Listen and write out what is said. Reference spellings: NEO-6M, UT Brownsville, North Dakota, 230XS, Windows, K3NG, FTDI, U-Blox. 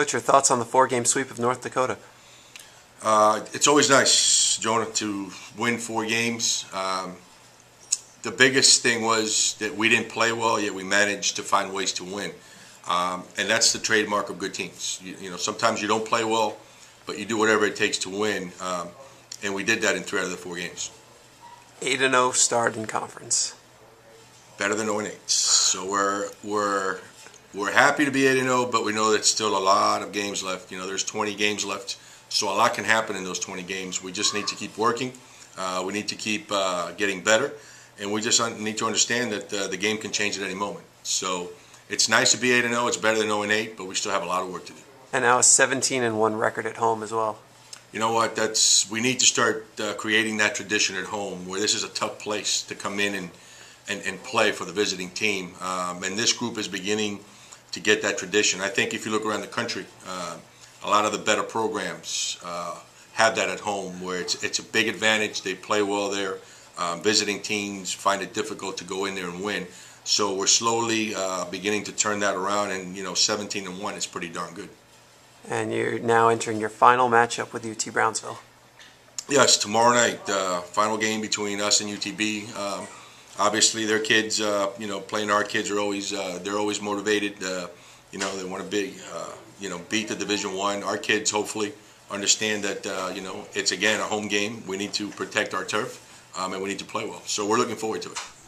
Coach, your thoughts on the four-game sweep of North Dakota? It's always nice, Jonah, to win four games. The biggest thing was that we didn't play well, yet we managed to find ways to win. And that's the trademark of good teams. You know, sometimes you don't play well, but you do whatever it takes to win. And we did that in three out of the four games. 8-0 start in conference. Better than 0-8. So we're happy to be 8-0, but we know there's still a lot of games left. You know, there's 20 games left, so a lot can happen in those 20 games. We just need to keep working. We need to keep getting better, and we just need to understand that the game can change at any moment. So it's nice to be 8-0. It's better than 0-8, but we still have a lot of work to do. And now a 17-1 record at home as well. You know what? We need to start creating that tradition at home, where this is a tough place to come in and play for the visiting team. And this group is beginning to get that tradition. I think if you look around the country, a lot of the better programs have that at home, where it's a big advantage. They play well there. Visiting teams find it difficult to go in there and win. So we're slowly beginning to turn that around, and you know, 17-1 is pretty darn good. And you're now entering your final matchup with UT Brownsville. Yes, tomorrow night, final game between us and UTB. Obviously, their kids, you know, playing our kids are always they're always motivated. You know, they want to be, you know, beat the Division I. Our kids hopefully understand that you know, it's again a home game. We need to protect our turf, and we need to play well. So we're looking forward to it.